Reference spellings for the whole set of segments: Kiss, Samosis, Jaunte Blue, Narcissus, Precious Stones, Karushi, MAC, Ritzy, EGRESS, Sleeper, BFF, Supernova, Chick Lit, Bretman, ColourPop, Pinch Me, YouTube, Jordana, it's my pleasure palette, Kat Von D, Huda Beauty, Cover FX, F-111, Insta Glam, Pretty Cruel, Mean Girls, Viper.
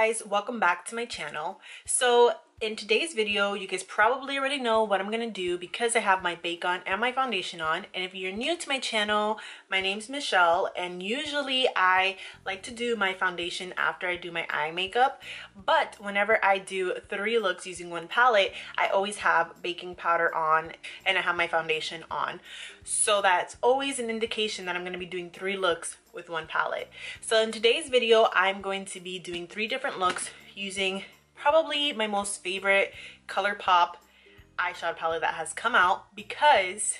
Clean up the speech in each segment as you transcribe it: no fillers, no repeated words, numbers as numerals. guys, welcome back to my channel. So in today's video, you guys probably already know what I'm gonna do because I have my bake on and my foundation on. And if you're new to my channel, my name's Michelle, and usually I like to do my foundation after I do my eye makeup. But whenever I do three looks using one palette, I always have baking powder on and I have my foundation on. So that's always an indication that I'm gonna be doing three looks with one palette. So in today's video, I'm going to be doing three different looks using probably my most favorite ColourPop eyeshadow palette that has come out, because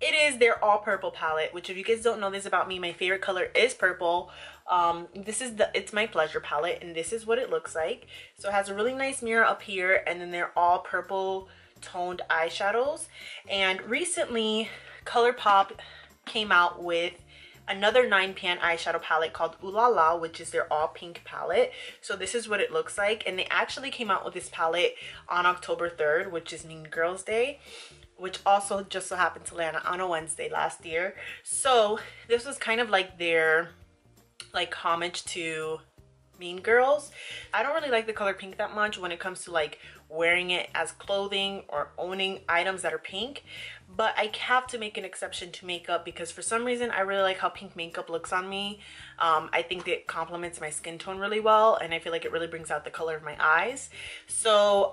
it is their all purple palette, which if you guys don't know this about me, my favorite color is purple. This is it's my pleasure palette, and this is what it looks like. So it has a really nice mirror up here, and then they're all purple toned eyeshadows. And recently ColourPop came out with another 9pan eyeshadow palette called Ulala, which is their all pink palette. So this is what it looks like, and they actually came out with this palette on October 3rd, which is Mean Girls Day, which also just so happened to land on a Wednesday last year. So this was kind of like their homage to Mean Girls. I don't really like the color pink that much when it comes to like wearing it as clothing or owning items that are pink, but I have to make an exception to makeup because for some reason I really like how pink makeup looks on me. I think that it complements my skin tone really well, and I feel like it really brings out the color of my eyes. So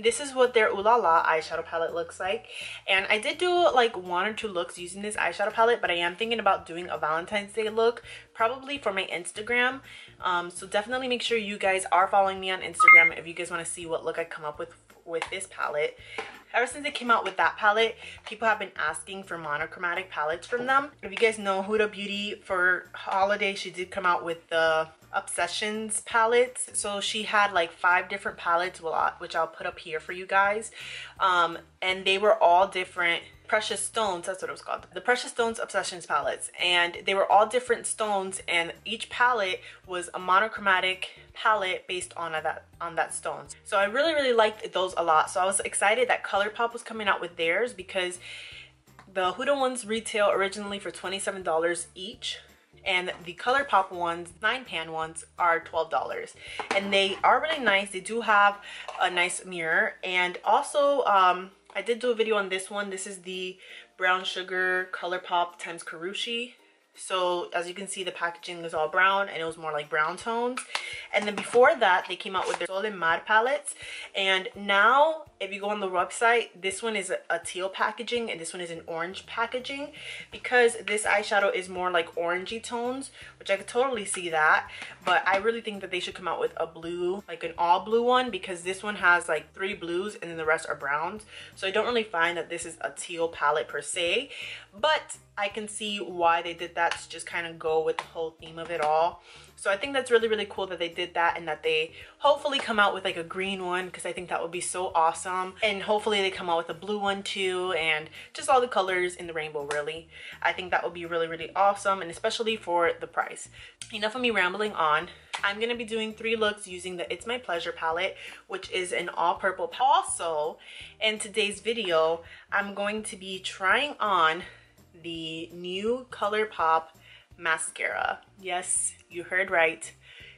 this is what their Ulala eyeshadow palette looks like. And I did do like one or two looks using this eyeshadow palette, but I am thinking about doing a Valentine's Day look, probably for my Instagram. So definitely make sure you guys are following me on Instagram if you guys want to see what look I come up with this palette. Ever since they came out with that palette, people have been asking for monochromatic palettes from them. If you guys know Huda Beauty, for holiday, she did come out with the Obsessions palettes. So she had like 5 different palettes, which I'll put up here for you guys. And they were all different. Precious Stones, that's what it was called, the Precious Stones Obsessions palettes, and they were all different stones, and each palette was a monochromatic palette based on that stone. So I really liked those a lot. So I was excited that ColourPop was coming out with theirs, because the Huda ones retail originally for $27 each, and the ColourPop ones, 9pan ones, are $12, and they are really nice. They do have a nice mirror, and also I did do a video on this one. This is the Brown Sugar ColourPop times Karushi. So as you can see, the packaging is all brown, and it was more like brown tones. And then before that, they came out with their Sol and Mar palettes. And now if you go on the website, this one is a teal packaging and this one is an orange packaging, because this eyeshadow is more like orangey tones, which I could totally see that. But I really think that they should come out with a blue, like an all blue one, because this one has like 3 blues and then the rest are browns. So I don't really find that this is a teal palette per se, but I can see why they did that, to just kind of go with the whole theme of it all. So I think that's really cool that they did that, and that they hopefully come out with like a green one, because I think that would be so awesome. And hopefully they come out with a blue one too, and just all the colors in the rainbow, really. I think that would be really awesome, and especially for the price. Enough of me rambling on. I'm gonna be doing 3 looks using the It's My Pleasure palette, which is an all purple palette. Also, in today's video, I'm going to be trying on the new ColourPop mascara. Yes, you heard right.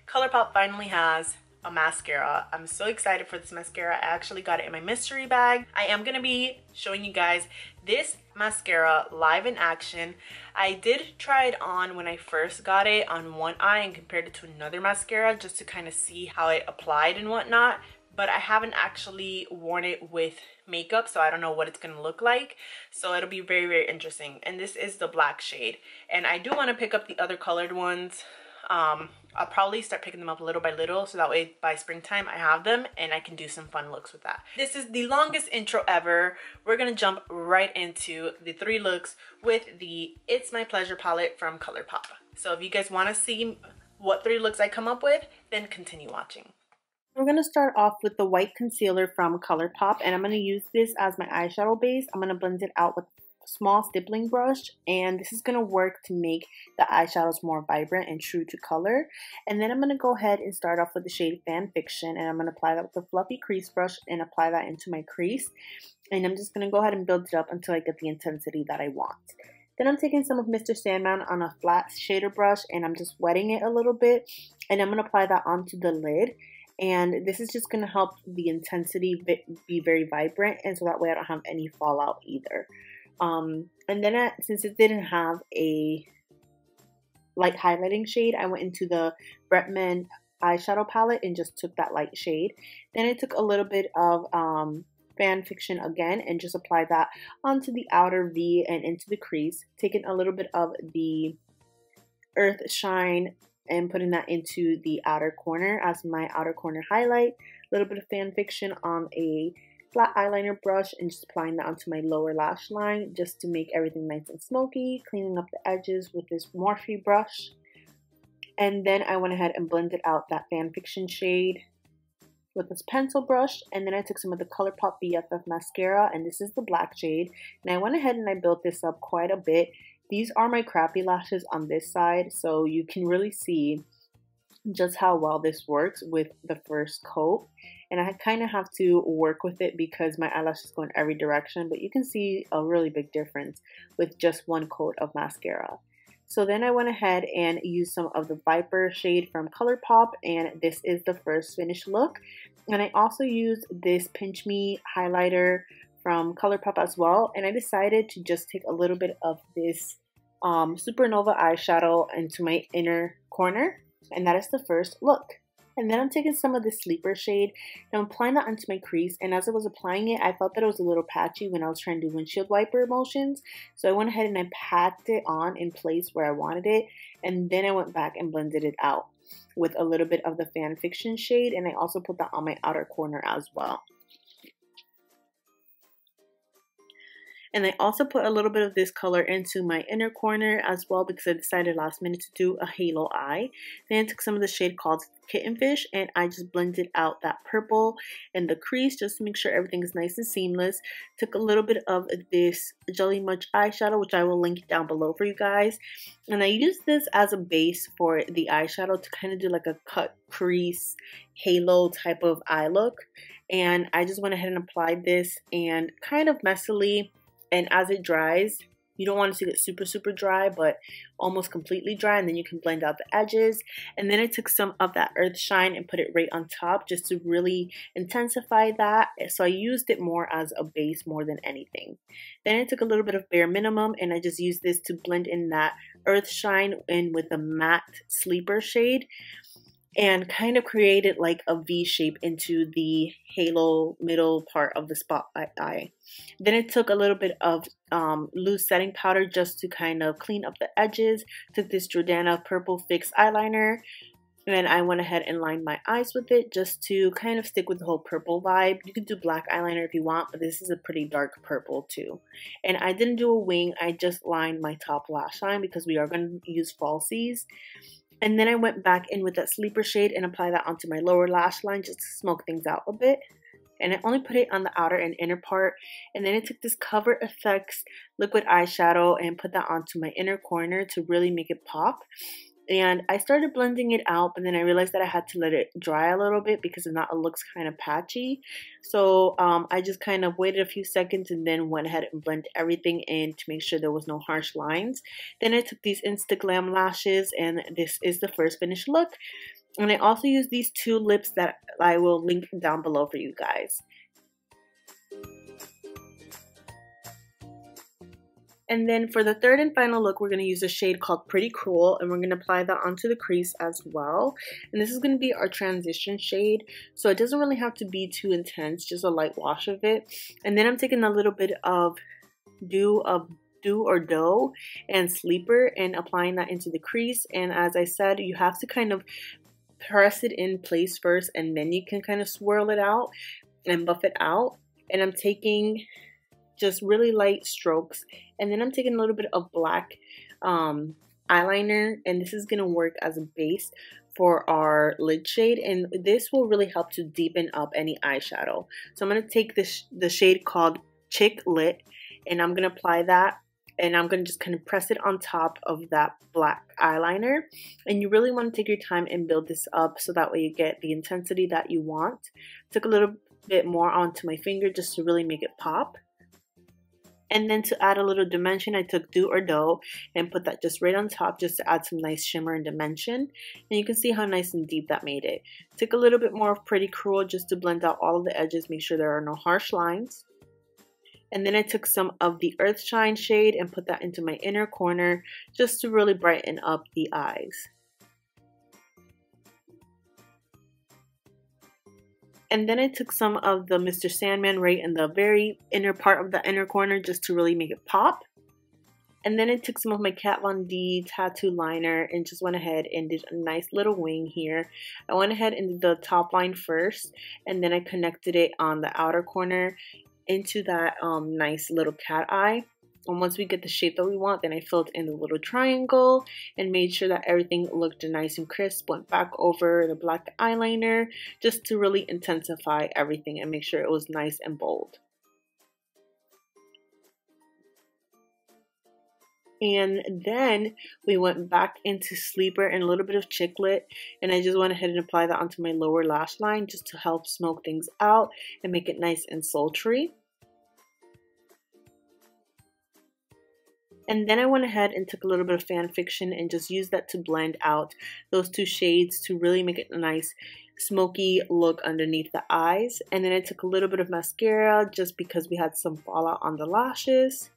ColourPop finally has a mascara. I'm so excited for this mascara. I actually got it in my mystery bag. I am gonna be showing you guys this mascara live in action. I did try it on when I first got it on one eye and compared it to another mascara just to kind of see how it applied and whatnot, but I haven't actually worn it with makeup, so I don't know what it's gonna look like. So it'll be very interesting. And this is the black shade, and I do want to pick up the other colored ones. I'll probably start picking them up little by little, so that way by springtime I have them and I can do some fun looks with that. This is the longest intro ever. We're gonna jump right into the 3 looks with the It's My Pleasure palette from ColourPop. So if you guys want to see what 3 looks I come up with, then continue watching. I'm going to start off with the white concealer from ColourPop, and I'm going to use this as my eyeshadow base. I'm going to blend it out with a small stippling brush, and this is going to work to make the eyeshadows more vibrant and true to color. And then I'm going to go ahead and start off with the shade Fan Fiction, and I'm going to apply that with a fluffy crease brush and apply that into my crease. And I'm just going to go ahead and build it up until I get the intensity that I want. Then I'm taking some of Mr. Sandman on a flat shader brush and I'm just wetting it a little bit, and I'm going to apply that onto the lid. And this is just going to help the intensity be very vibrant, and so that way I don't have any fallout either. And then since it didn't have a light highlighting shade, I went into the Bretman eyeshadow palette and just took that light shade. Then I took a little bit of Fan Fiction again and just applied that onto the outer V and into the crease. Taking a little bit of the Earth Shine and putting that into the outer corner as my outer corner highlight. A little bit of Fan Fiction on a flat eyeliner brush and just applying that onto my lower lash line just to make everything nice and smoky, cleaning up the edges with this Morphe brush. And then I went ahead and blended out that Fan Fiction shade with this pencil brush, and then I took some of the ColourPop BFF mascara, and this is the black shade, and I went ahead and I built this up quite a bit. These are my crappy lashes on this side, so you can really see just how well this works with the first coat. And I kind of have to work with it because my eyelashes go in every direction, but you can see a really big difference with just one coat of mascara. So then I went ahead and used some of the Viper shade from ColourPop, and this is the first finished look. And I also used this Pinch Me highlighter from ColourPop as well, and I decided to just take a little bit of this Supernova eyeshadow into my inner corner, and that is the first look. And then I'm taking some of the Sleeper shade and I'm applying that onto my crease, and as I was applying it I felt that it was a little patchy when I was trying to do windshield wiper motions, so I went ahead and I packed it on in place where I wanted it, and then I went back and blended it out with a little bit of the Fan Fiction shade, and I also put that on my outer corner as well. And I also put a little bit of this color into my inner corner as well because I decided last minute to do a halo eye. Then I took some of the shade called Kittenfish and I just blended out that purple and the crease just to make sure everything is nice and seamless. Took a little bit of this Jelly Mudge eyeshadow, which I will link down below for you guys. And I used this as a base for the eyeshadow to kind of do like a cut, crease, halo type of eye look. And I just went ahead and applied this, and kind of messily. And as it dries, you don't want it to get super, super dry, but almost completely dry. And then you can blend out the edges. And then I took some of that Earth Shine and put it right on top just to really intensify that. So I used it more as a base more than anything. Then I took a little bit of Bare Minimum and I just used this to blend in that Earth Shine in with the matte Sleeper shade. And kind of created like a V shape into the halo middle part of the spotlight eye. Then I took a little bit of loose setting powder just to kind of clean up the edges. Took this Jordana Purple Fix eyeliner. And then I went ahead and lined my eyes with it just to kind of stick with the whole purple vibe. You can do black eyeliner if you want, but this is a pretty dark purple too. And I didn't do a wing. I just lined my top lash line because we are going to use falsies. And then I went back in with that Sleeper shade and applied that onto my lower lash line just to smoke things out a bit. And I only put it on the outer and inner part. And then I took this Cover FX liquid eyeshadow and put that onto my inner corner to really make it pop. And I started blending it out, but then I realized that I had to let it dry a little bit because if not, it looks kind of patchy. So I just kind of waited a few seconds and then went ahead and blended everything in to make sure there was no harsh lines. Then I took these Insta Glam lashes, and this is the first finished look. And I also used these two lips that I will link down below for you guys. And then for the third and final look, we're going to use a shade called Pretty Cruel, and we're going to apply that onto the crease as well. And this is going to be our transition shade, so it doesn't really have to be too intense, just a light wash of it. And then I'm taking a little bit of Do or Dough and Sleeper and applying that into the crease. And as I said, you have to kind of press it in place first, and then you can kind of swirl it out and buff it out. And I'm taking just really light strokes, and then I'm taking a little bit of black eyeliner, and this is going to work as a base for our lid shade, and this will really help to deepen up any eyeshadow. So I'm going to take this the shade called Chick Lit, and I'm going to apply that, and I'm going to just kind of press it on top of that black eyeliner. And you really want to take your time and build this up so that way you get the intensity that you want. Took a little bit more onto my finger just to really make it pop. And then to add a little dimension, I took Do or Doe and put that just right on top just to add some nice shimmer and dimension. And you can see how nice and deep that made it. Took a little bit more of Pretty Cruel just to blend out all of the edges, make sure there are no harsh lines. And then I took some of the Earthshine shade and put that into my inner corner just to really brighten up the eyes. And then I took some of the Mr. Sandman right in the very inner part of the inner corner just to really make it pop. And then I took some of my Kat Von D tattoo liner and just went ahead and did a nice little wing here. I went ahead and did the top line first, and then I connected it on the outer corner into that nice little cat eye. And once we get the shape that we want, then I filled in the little triangle and made sure that everything looked nice and crisp. Went back over the black eyeliner just to really intensify everything and make sure it was nice and bold. And then we went back into Sleeper and a little bit of Chick Lit, and I just went ahead and applied that onto my lower lash line just to help smoke things out and make it nice and sultry. And then I went ahead and took a little bit of Fan Fiction and just used that to blend out those two shades to really make it a nice smoky look underneath the eyes. And then I took a little bit of mascara just because we had some fallout on the lashes.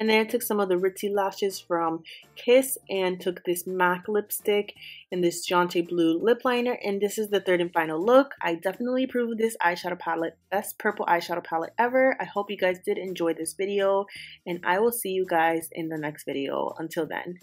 And then I took some of the Ritzy lashes from Kiss and took this MAC lipstick and this Jaunte Blue lip liner. And this is the third and final look. I definitely approve this eyeshadow palette. Best purple eyeshadow palette ever. I hope you guys did enjoy this video, and I will see you guys in the next video. Until then.